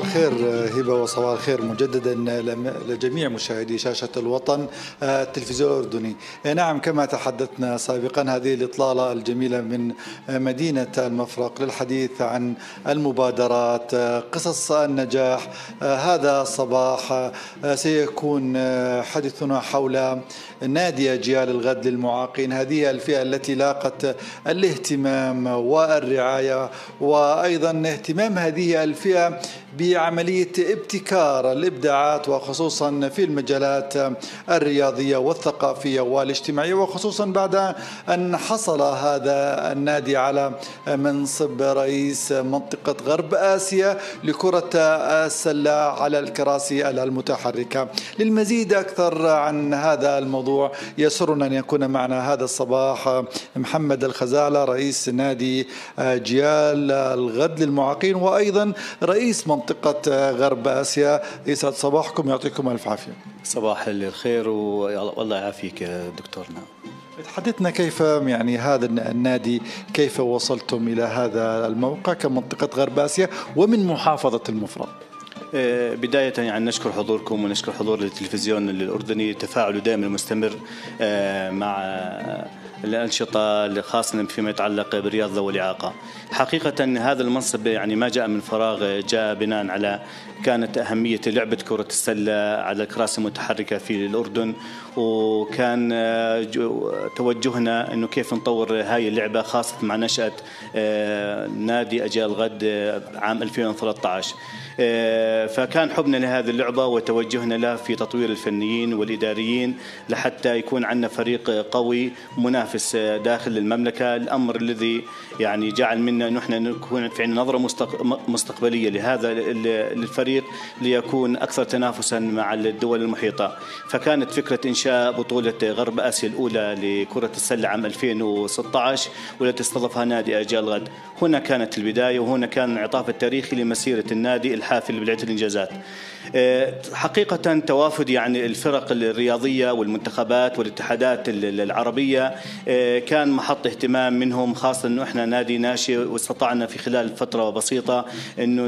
مساء الخير هبة وصباح الخير مجددا لجميع مشاهدي شاشة الوطن التلفزيون الأردني. نعم كما تحدثنا سابقا هذه الإطلالة الجميلة من مدينة المفرق للحديث عن المبادرات قصص النجاح. هذا الصباح سيكون حديثنا حول نادي أجيال الغد للمعاقين، هذه الفئة التي لاقت الاهتمام والرعاية وأيضا اهتمام هذه الفئة بعملية ابتكار الإبداعات وخصوصا في المجالات الرياضية والثقافية والاجتماعية، وخصوصا بعد أن حصل هذا النادي على منصب رئيس منطقة غرب آسيا لكرة السلة على الكراسي المتحركة. للمزيد أكثر عن هذا الموضوع يسرنا أن يكون معنا هذا الصباح محمد الخزالة رئيس نادي أجيال الغد للمعاقين وأيضا رئيس منطقة غرب آسيا. يسعد صباحكم، يعطيكم ألف عافية. صباح الخير والله يعافيك دكتورنا. تحدثنا كيف يعني هذا النادي، كيف وصلتم إلى هذا الموقع كمنطقة غرب آسيا ومن محافظة المفرق؟ بداية يعني نشكر حضوركم ونشكر حضور التلفزيون الأردني، تفاعله دائما مستمر مع الأنشطة خاصة فيما يتعلق بالرياضة والإعاقة. حقيقة هذا المنصب يعني ما جاء من فراغ، جاء بناء على كانت أهمية لعبة كرة السلة على الكراسي المتحركة في الأردن، وكان توجهنا أنه كيف نطور هاي اللعبة خاصة مع نشأة نادي أجيال الغد عام 2013. فكان حبنا لهذه اللعبة وتوجهنا لها في تطوير الفنيين والإداريين لحتى يكون عندنا فريق قوي منافس داخل المملكة، الأمر الذي يعني جعل منا نحن نكون في عندنا نظرة مستقبلية لهذا الفريق ليكون أكثر تنافسا مع الدول المحيطة. فكانت فكرة إنشاء بطولة غرب آسيا الأولى لكرة السلة عام 2016 والتي استضافها نادي أجيال الغد. هنا كانت البداية وهنا كان الانعطاف التاريخي لمسيرة النادي الحافل بلعبة الإنجازات. حقيقة توافد يعني الفرق الرياضية والمنتخبات والاتحادات العربية كان محط اهتمام منهم، خاصة أنه إحنا نادي ناشئ واستطعنا في خلال فترة بسيطة أنه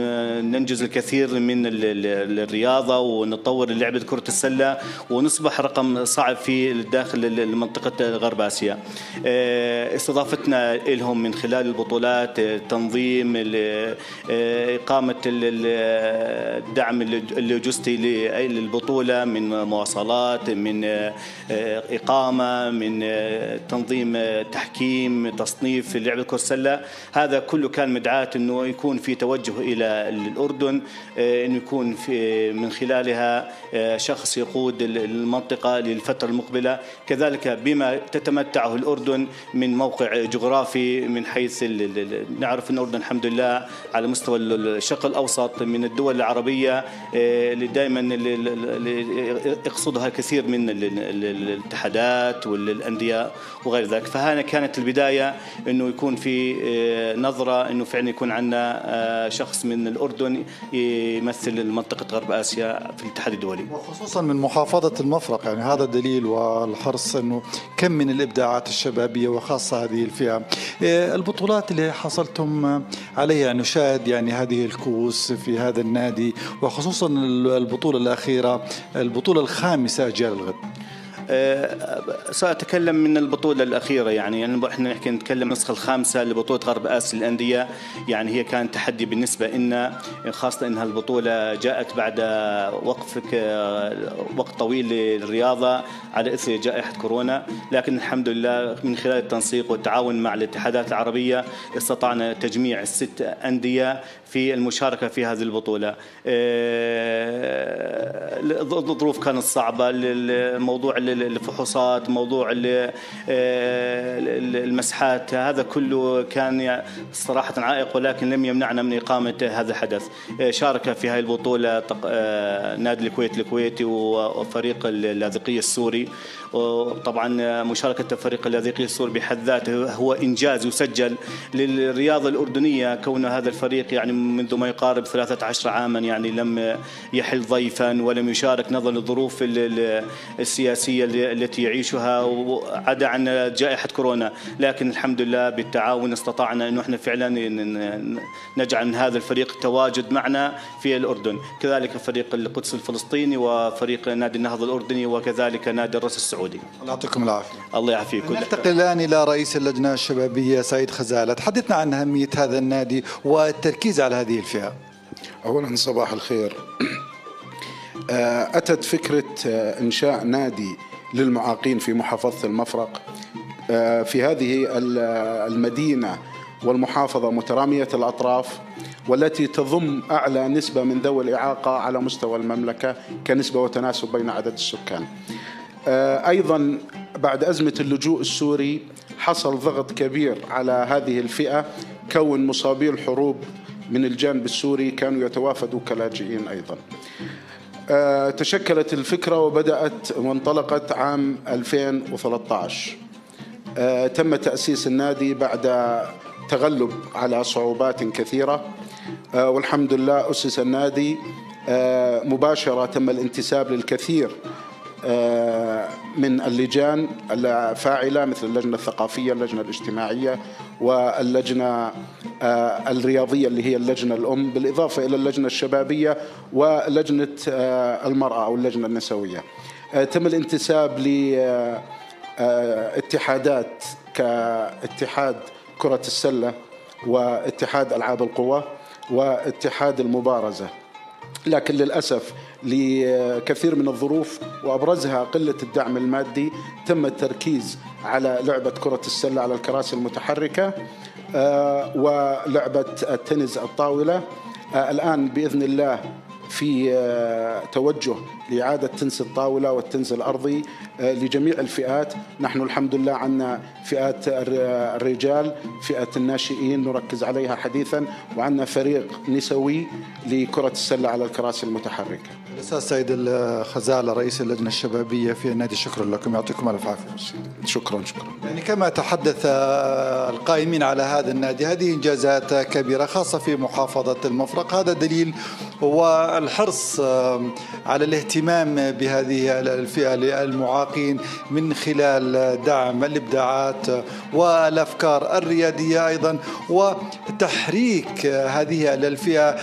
ننجز الكثير من الرياضة ونطور لعبة كرة السلة ونصبح رقم صعب في داخل المنطقة غرب آسيا. استضافتنا لهم من خلال البطولات، تنظيم، إقامة الدعم اللوجستي للبطولة من مواصلات، من إقامة، من تنظيم تحكيم، تصنيف لعبة كرة السلة. هذا كله كان مدعاة أنه يكون في توجه إلى الأردن، أنه يكون في من خلالها شخص يقود المنطقة للفترة المقبلة، كذلك بما تتمتعه الأردن من موقع جغرافي، من حيث نعرف أن الأردن الحمد لله على مستوى الشرق الأوسط من الدول العربية اللي دائما يقصدها كثير من الاتحادات والأندية وغير ذلك. فهنا كانت البداية أنه يكون في نظرة أنه فعلا يكون عندنا شخص من الأردن يمثل منطقة غرب آسيا في الاتحاد الدولي، وخصوصا من محافظة المفرق. يعني هذا دليل والحرص أنه كم من الإبداعات الشبابية وخاصة هذه الفئة. البطولات اللي حصلتم عليها نشاهد يعني هذه الكؤوس في هذا النادي، وخصوصا البطولة الأخيرة البطولة الخامسة أجيال الغد. سأتكلم من البطولة الأخيرة، يعني احنا نتكلم النسخة الخامسة لبطولة غرب آسيا الأندية. يعني هي كانت تحدي بالنسبة لنا، خاصة انها البطولة جاءت بعد وقت طويل للرياضة على إثر جائحة كورونا، لكن الحمد لله من خلال التنسيق والتعاون مع الاتحادات العربية استطعنا تجميع 6 أندية في المشاركة في هذه البطولة. الظروف كانت صعبة، الموضوع الفحوصات، موضوع المسحات، هذا كله كان صراحة عائق، ولكن لم يمنعنا من إقامة هذا الحدث. شارك في هذه البطولة نادي الكويت الكويتي وفريق اللاذقية السوري. طبعا مشاركة فريق اللاذقية السوري بحد ذاته هو إنجاز يسجل للرياضة الأردنية، كون هذا الفريق يعني منذ ما يقارب 13 عاما يعني لم يحل ضيفا ولم يشارك نظرا للظروف السياسية التي يعيشها عدا عن جائحة كورونا، لكن الحمد لله بالتعاون استطعنا أنه احنا فعلا نجعل هذا الفريق التواجد معنا في الأردن، كذلك فريق القدس الفلسطيني وفريق نادي النهضة الأردني وكذلك نادي الرس السعودي. الله يعطيكم العافية. الله يعافيكم. ننتقل الآن إلى رئيس اللجنة الشبابية سعيد خزالة، تحدثنا عن أهمية هذا النادي والتركيز على هذه الفئة. أولا صباح الخير. أتت فكرة إنشاء نادي للمعاقين في محافظة المفرق في هذه المدينة والمحافظة مترامية الأطراف والتي تضم أعلى نسبة من ذوي الإعاقة على مستوى المملكة كنسبة وتناسب بين عدد السكان. أيضا بعد أزمة اللجوء السوري حصل ضغط كبير على هذه الفئة، كون مصابي الحروب من الجانب السوري كانوا يتوافدوا كلاجئين. أيضا تشكلت الفكرة وبدأت وانطلقت عام 2013. تم تأسيس النادي بعد تغلب على صعوبات كثيرة، والحمد لله أسس النادي مباشرة. تم الانتساب للكثير من اللجان الفاعلة مثل اللجنة الثقافية، اللجنة الاجتماعية، واللجنة الرياضية اللي هي اللجنة الأم، بالإضافة إلى اللجنة الشبابية ولجنة المرأة أو اللجنة النسوية. تم الانتساب لاتحادات كاتحاد كرة السلة واتحاد ألعاب القوى واتحاد المبارزة، لكن للأسف لكثير من الظروف وأبرزها قلة الدعم المادي تم التركيز على لعبة كرة السلة على الكراسي المتحركة ولعبة التنس الطاولة. الآن بإذن الله في توجه لإعادة تنس الطاولة والتنس الأرضي لجميع الفئات. نحن الحمد لله عندنا فئات الرجال، فئة الناشئين نركز عليها حديثا، وعندنا فريق نسوي لكرة السلة على الكراسي المتحركة. الأستاذ سعيد الخزالة رئيس اللجنة الشبابية في النادي، شكرا لكم، يعطيكم ألف عافية. شكرا شكرا. يعني كما تحدث القائمين على هذا النادي، هذه إنجازات كبيرة خاصة في محافظة المفرق، هذا دليل والحرص على الاهتمام بهذه الفئة للمعاقين من خلال دعم الإبداعات والأفكار الريادية أيضا، وتحريك هذه الفئة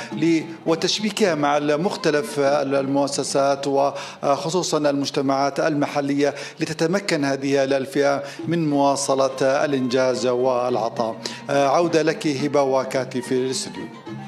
وتشبيكها مع مختلف المؤسسات وخصوصا المجتمعات المحلية لتتمكن هذه الفئة من مواصلة الإنجاز والعطاء. عودة لك هبة وكاتي في الاستوديو.